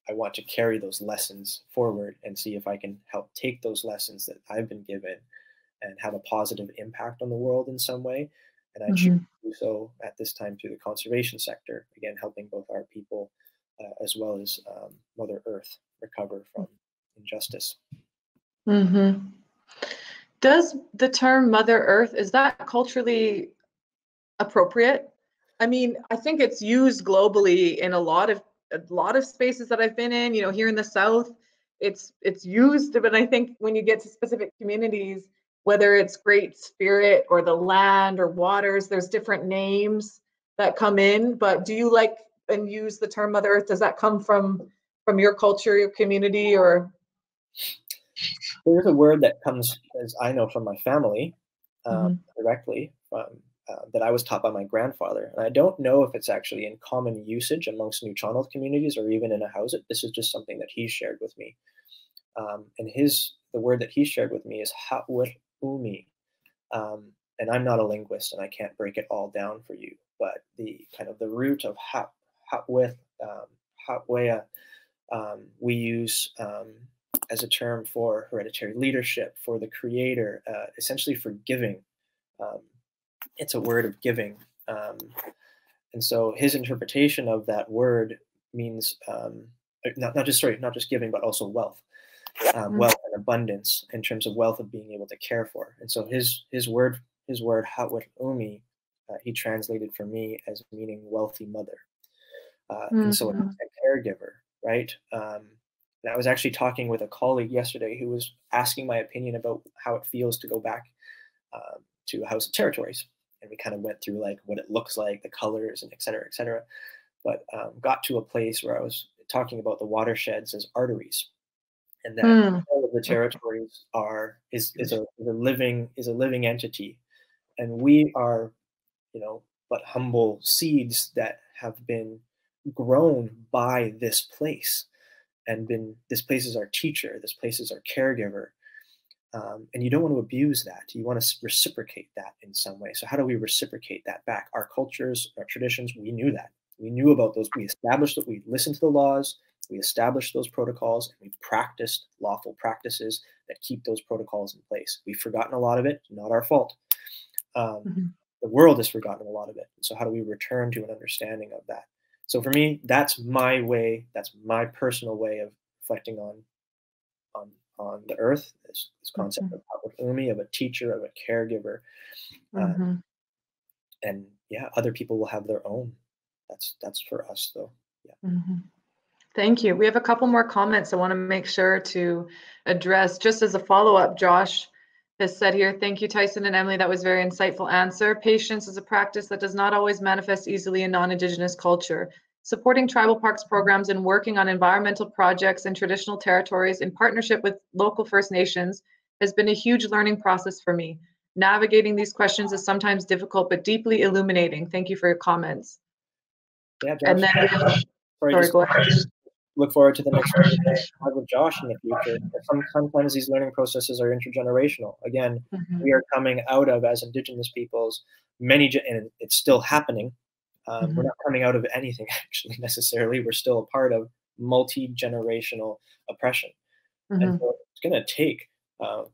I want to carry those lessons forward and see if I can help take those lessons that I've been given and have a positive impact on the world in some way. And I choose to do so at this time through the conservation sector, again, helping both our people as well as Mother Earth recover from injustice. Does the term Mother Earth, is that culturally appropriate? I mean, I think it's used globally in a lot of spaces that I've been in, you know, here in the South, it's used, but I think when you get to specific communities, whether it's Great Spirit or the land or waters, there's different names that come in. But do you like and use the term Mother Earth? Does that come from your culture, your community, or? There's a word that comes, as I know, from my family directly, that I was taught by my grandfather. And I don't know if it's actually in common usage amongst new Chonald communities or even in Ahousaht. This is just something that he shared with me. And the word that he shared with me is hawumi. And I'm not a linguist and I can't break it all down for you, but the kind of the root of hatwea, we use as a term for hereditary leadership, for the creator, essentially for giving. It's a word of giving. And so his interpretation of that word means not just giving, but also wealth, wealth and abundance, in terms of wealth of being able to care for. And so his word, hawumi, he translated for me as meaning wealthy mother. And so a caregiver, right? And I was actually talking with a colleague yesterday who was asking my opinion about how it feels to go back to Ahousaht Territories. And we kind of went through like what it looks like, the colors, and et cetera, et cetera. But got to a place where I was talking about the watersheds as arteries, and that all of the territories is a living entity, and we are, you know, but humble seeds that have been grown by this place, and this place is our teacher, this place is our caregiver. And you don't want to abuse that. You want to reciprocate that in some way. So how do we reciprocate that back? Our cultures, our traditions, we knew that. We knew about those. We established that we listened to the laws. We established those protocols. And we practiced lawful practices that keep those protocols in place. We've forgotten a lot of it. Not our fault. The world has forgotten a lot of it. So how do we return to an understanding of that? So for me, that's my way. That's my personal way of reflecting on the earth, this concept of hawumi, of a teacher, of a caregiver. And yeah, other people will have their own. That's for us though. Yeah. Thank you. We have a couple more comments I want to make sure to address just as a follow-up. Josh has said here, thank you, Tyson and Emily. That was a very insightful answer. Patience is a practice that does not always manifest easily in non-Indigenous culture. Supporting tribal parks programs and working on environmental projects in traditional territories in partnership with local First Nations has been a huge learning process for me. Navigating these questions is sometimes difficult, but deeply illuminating. Thank you for your comments. Yeah, Josh, and then, sorry, go ahead. Look forward to the next one with Josh in the future. Sometimes these learning processes are intergenerational. Again, we are coming out of, as Indigenous peoples, many, and it's still happening. We're not coming out of anything, actually, necessarily. We're still a part of multi-generational oppression. And so it's going to take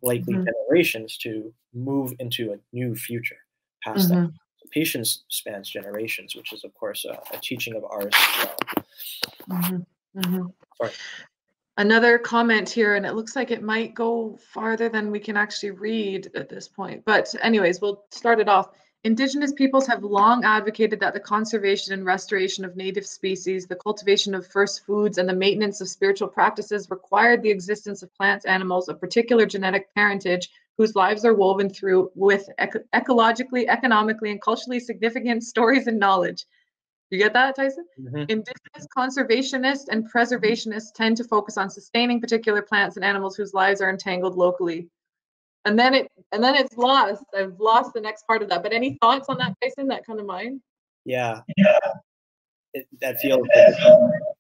likely generations to move into a new future past that. patience spans generations, which is, of course, a teaching of ours as well. Mm-hmm. Mm-hmm. Sorry. Another comment here, and it looks like it might go farther than we can actually read at this point. But anyways, we'll start it off. Indigenous peoples have long advocated that the conservation and restoration of native species, the cultivation of first foods, and the maintenance of spiritual practices required the existence of plants, animals of particular genetic parentage whose lives are woven through with ecologically, economically, and culturally significant stories and knowledge. You get that, Tyson? Mm-hmm. Indigenous conservationists and preservationists tend to focus on sustaining particular plants and animals whose lives are entangled locally. And then it's lost. I've lost the next part of that. But any thoughts on that, Tyson, that come to mind? Yeah. That feels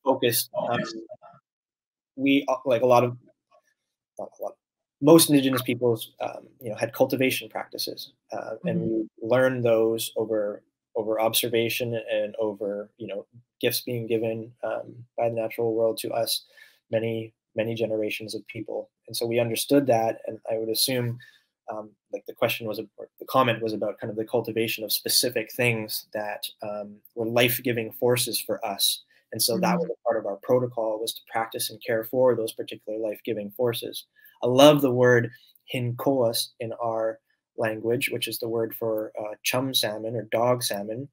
focused. We, like most Indigenous peoples, had cultivation practices, and we learned those over observation and over, gifts being given by the natural world to us, many, many generations of people. And so we understood that. And I would assume the question was, or the comment was about kind of the cultivation of specific things that were life-giving forces for us. And so that was a part of our protocol, was to practice and care for those particular life-giving forces. I love the word hinkoa in our language, which is the word for chum salmon or dog salmon.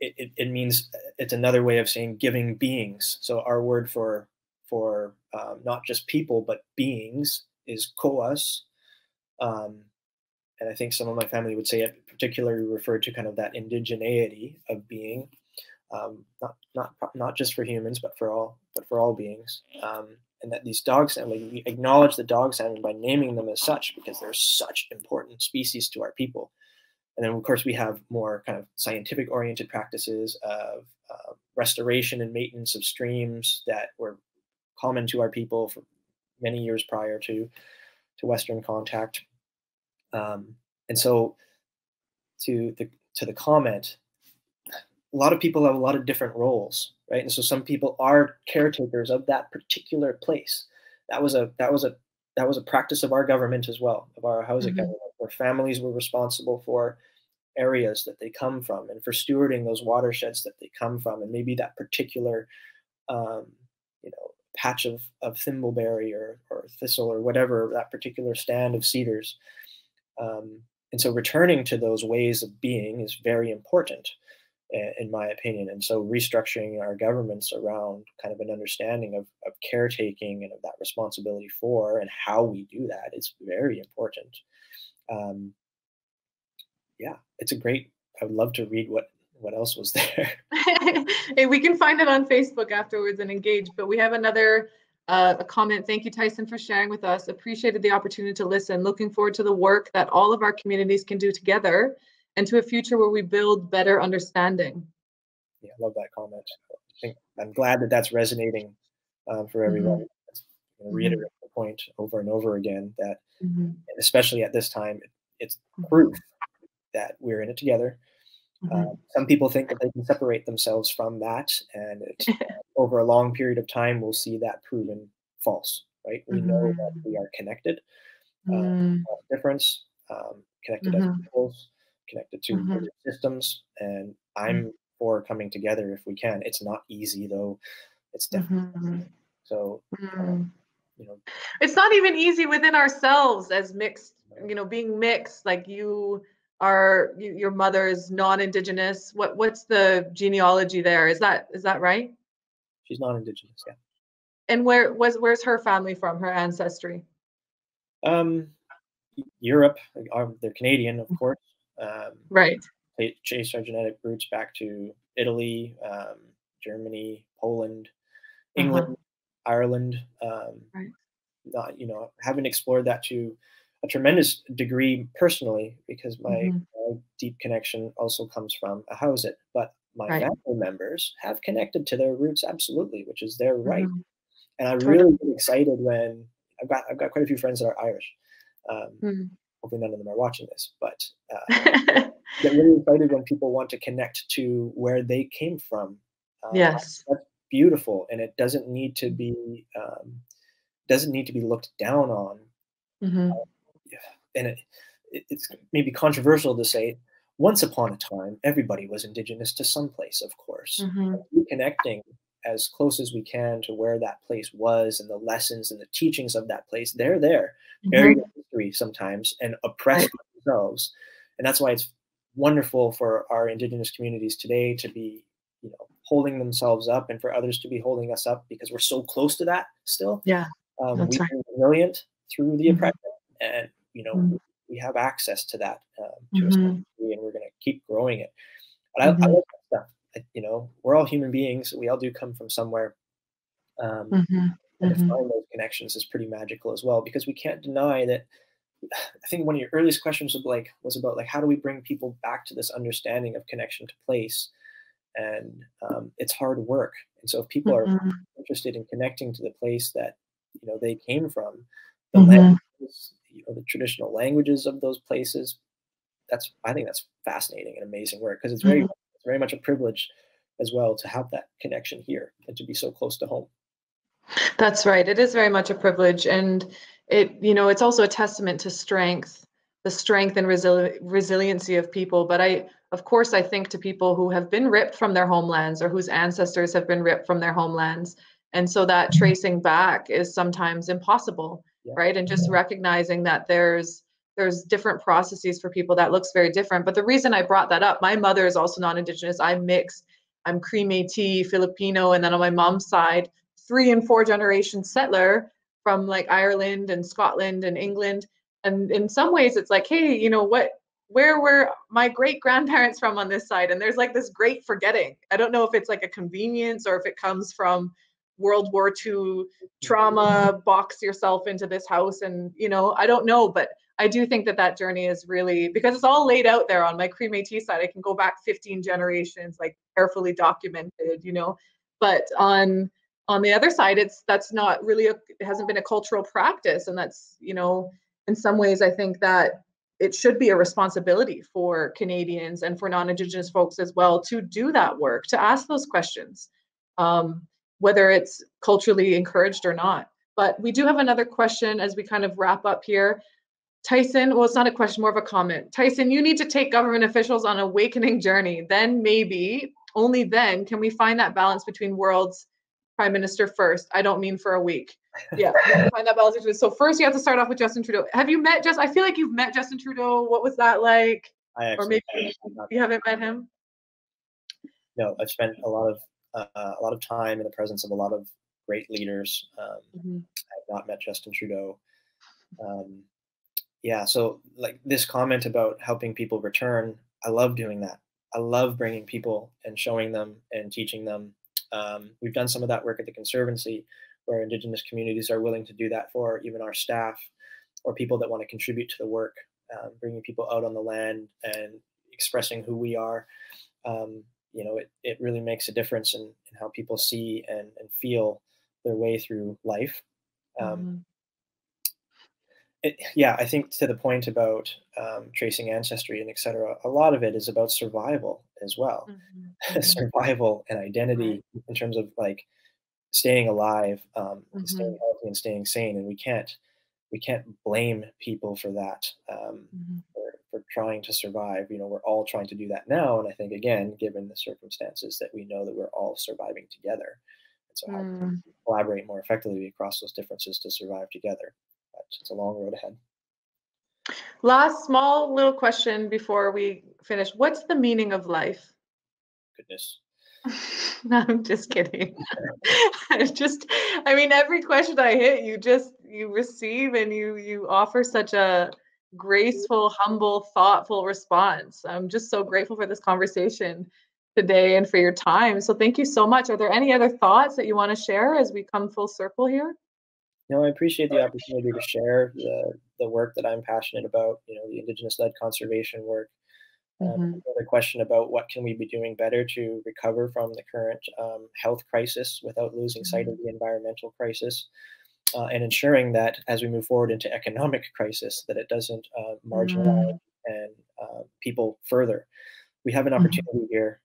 It means, it's another way of saying giving beings. So our word for not just people, but beings is koas. And I think some of my family would say it particularly referred to kind of that indigeneity of being, not just for humans, but for all beings. And that these dogs, and we acknowledge the dog salmon by naming them as such, because they're such important species to our people. And then, of course, we have more kind of scientific-oriented practices of restoration and maintenance of streams that were common to our people for many years prior to Western contact. And so, to the comment, a lot of people have a lot of different roles, right? And so some people are caretakers of that particular place. That was a practice of our government as well, of our Ahousaht government, where families were responsible for areas that they come from and for stewarding those watersheds that they come from, and maybe that particular patch of thimbleberry or thistle or whatever, that particular stand of cedars. And so returning to those ways of being is very important, in my opinion. And so restructuring our governments around kind of an understanding of caretaking and of that responsibility for and how we do that is very important. Yeah, it's a great, I would love to read what else was there. Hey, we can find it on Facebook afterwards and engage, but we have another a comment. Thank you, Tyson, for sharing with us. Appreciated the opportunity to listen. Looking forward to the work that all of our communities can do together, and to a future where we build better understanding. Yeah, I love that comment. I'm glad that that's resonating for everybody. I'm going to reiterate the point over and over again that, especially at this time, it's proof that we're in it together. Some people think that they can separate themselves from that, and over a long period of time, we'll see that proven false, right? We know that we are connected, difference, connected as peoples, connected to systems, and I'm for coming together if we can. It's not easy, though. It's definitely so. It's not even easy within ourselves as mixed. Being mixed, like you are. Your mother is non-Indigenous. What's the genealogy there? Is that right? She's non-Indigenous. Yeah. And where's her family from? Her ancestry? Europe. They're Canadian, of course. Right. They chase our genetic roots back to Italy, Germany, Poland, England, Ireland. Haven't explored that to a tremendous degree personally, because my deep connection also comes from Ahousaht, but my family members have connected to their roots absolutely, which is their right. And I really get excited when I've got quite a few friends that are Irish. Hopefully none of them are watching this, but get really excited when people want to connect to where they came from. Yes, that's beautiful, and it doesn't need to be looked down on. And it, it's maybe controversial to say, once upon a time, everybody was Indigenous to some place, of course. Mm-hmm. Reconnecting as close as we can to where that place was and the lessons and the teachings of that place, they're there, buried in history sometimes and oppressed themselves. And that's why it's wonderful for our Indigenous communities today to be, you know, holding themselves up and for others to be holding us up, because we're so close to that still. Yeah, we've been resilient through the oppression, and, you know, we have access to that to a certain degree, and we're going to keep growing it. But I love that stuff. You know, we're all human beings. We all do come from somewhere. And to find those connections is pretty magical as well, because we can't deny that. I think one of your earliest questions was like, how do we bring people back to this understanding of connection to place? And it's hard work. And so if people are interested in connecting to the place that, you know, they came from, the languages, you know, the traditional languages of those places, that's, I think that's fascinating and amazing work, because it's very, it's very much a privilege as well to have that connection here and to be so close to home. That's right. It is very much a privilege. And it, you know, it's also a testament to strength, the strength and resiliency of people. But I, of course, I think to people who have been ripped from their homelands or whose ancestors have been ripped from their homelands. And so that tracing back is sometimes impossible, right? And just recognizing that there's different processes for people that looks very different. But the reason I brought that up, my mother is also non-Indigenous. I'm mixed. I'm Cree Métis, Filipino, and then on my mom's side, 3 and 4 generation settler from like Ireland and Scotland and England. And in some ways it's like, hey, you know what, where were my great grandparents from on this side? And there's like this great forgetting. I don't know if it's like a convenience or if it comes from World War II trauma, box yourself into this house. And, you know, I don't know, but I do think that that journey is really, because it's all laid out there on my Cree Métis side. I can go back 15 generations, like carefully documented, you know. But on the other side, it's, that's not really, it hasn't been a cultural practice. And that's, you know, in some ways, I think that it should be a responsibility for Canadians and for non-Indigenous folks as well to do that work, to ask those questions, whether it's culturally encouraged or not. But we do have another question as we kind of wrap up here. Tyson, well, it's not a question, more of a comment. Tyson, you need to take government officials on an awakening journey. Then maybe, only then, can we find that balance between worlds, Prime Minister first. I don't mean for a week. Yeah, find that balance between. So first you have to start off with Justin Trudeau. Have you met Justin? I feel like you've met Justin Trudeau. What was that like? I actually, or maybe you haven't met him? No, I've spent a lot of time in the presence of a lot of great leaders. I've not met Justin Trudeau. Yeah, so like this comment about helping people return, I love doing that. I love bringing people and showing them and teaching them. We've done some of that work at the Conservancy, where Indigenous communities are willing to do that for even our staff or people that want to contribute to the work, bringing people out on the land and expressing who we are. You know, it really makes a difference in how people see and feel their way through life. Yeah, I think to the point about tracing ancestry and et cetera, a lot of it is about survival as well. Survival and identity in terms of like staying alive, staying healthy and staying sane. And we can't blame people for that, for trying to survive. You know, we're all trying to do that now. And I think, again, given the circumstances, that we know that we're all surviving together. And so how can we collaborate more effectively across those differences to survive together? It's a long road ahead. Last small little question before we finish. What's the meaning of life? Goodness. No, I'm just kidding. I mean, every question I hit, you receive and you offer such a graceful, humble, thoughtful response. I'm just so grateful for this conversation today and for your time. So thank you so much. Are there any other thoughts that you want to share as we come full circle here? No, I appreciate the opportunity to share the work that I'm passionate about, you know, the Indigenous-led conservation work. Another question about what can we be doing better to recover from the current health crisis without losing sight of the environmental crisis, and ensuring that as we move forward into economic crisis, that it doesn't marginalize people further. We have an opportunity here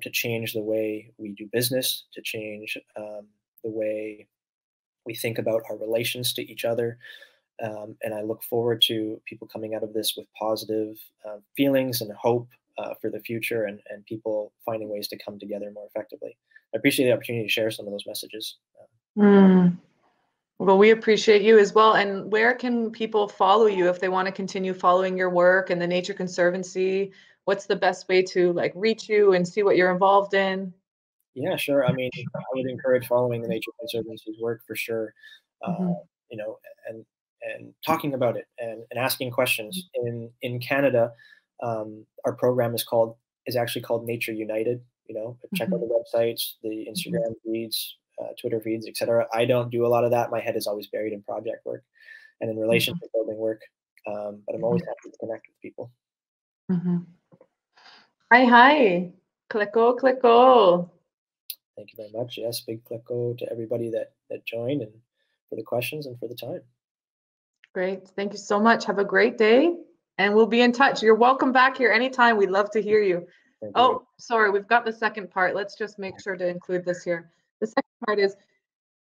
to change the way we do business, to change the way we think about our relations to each other, And I look forward to people coming out of this with positive feelings and hope for the future, and people finding ways to come together more effectively. I appreciate the opportunity to share some of those messages. Well, we appreciate you as well. And where can people follow you if they want to continue following your work and the Nature Conservancy? What's the best way to like reach you and see what you're involved in? Yeah, sure. I mean, I would encourage following the Nature Conservancy's work for sure. You know, and talking about it and asking questions. In Canada, our program is actually called Nature United. You know, check out the websites, the Instagram feeds, Twitter feeds, etc. I don't do a lot of that. My head is always buried in project work and in relationship building work. But I'm always happy to connect with people. Hi. Kleko, kleko. Thank you very much. Yes, big kleko to everybody that joined, and for the questions and for the time. Great. Thank you so much. Have a great day, and we'll be in touch. You're welcome back here anytime. We'd love to hear you. Oh, sorry. We've got the second part. Let's just make sure to include this here. The second part is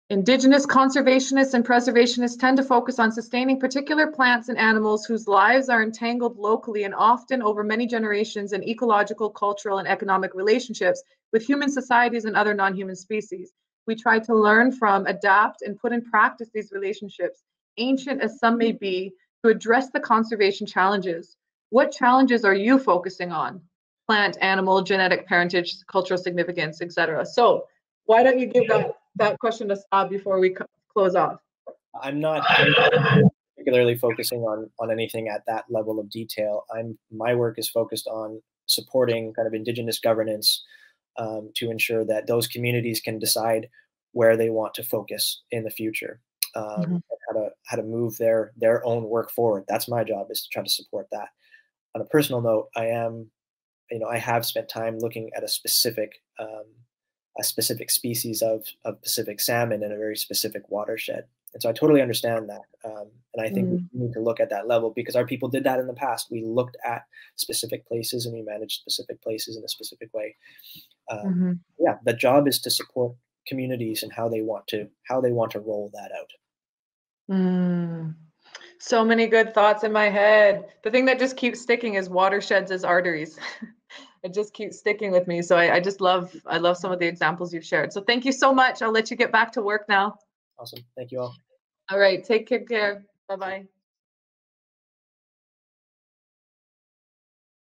Indigenous conservationists and preservationists tend to focus on sustaining particular plants and animals whose lives are entangled locally and often over many generations in ecological, cultural, and economic relationships with human societies and other non-human species. We try to learn from, adapt, and put in practice these relationships, ancient as some may be, to address the conservation challenges. What challenges are you focusing on? Plant, animal, genetic parentage, cultural significance, etc. So why don't you give that question to Saab before we close off? I'm not particularly focusing on anything at that level of detail. My work is focused on supporting kind of Indigenous governance to ensure that those communities can decide where they want to focus in the future, and how to move their own work forward. That's my job, is to try to support that. On a personal note, I have spent time looking at a specific species of Pacific salmon in a very specific watershed. And so I totally understand that. And I think we need to look at that level, because our people did that in the past. We looked at specific places and we managed specific places in a specific way. Yeah, the job is to support communities and how they want to roll that out. So many good thoughts in my head. The thing that just keeps sticking is watersheds as arteries. It just keeps sticking with me. So I love some of the examples you've shared. So thank you so much. I'll let you get back to work now. Awesome. Thank you all. All right. Take good care. Bye-bye.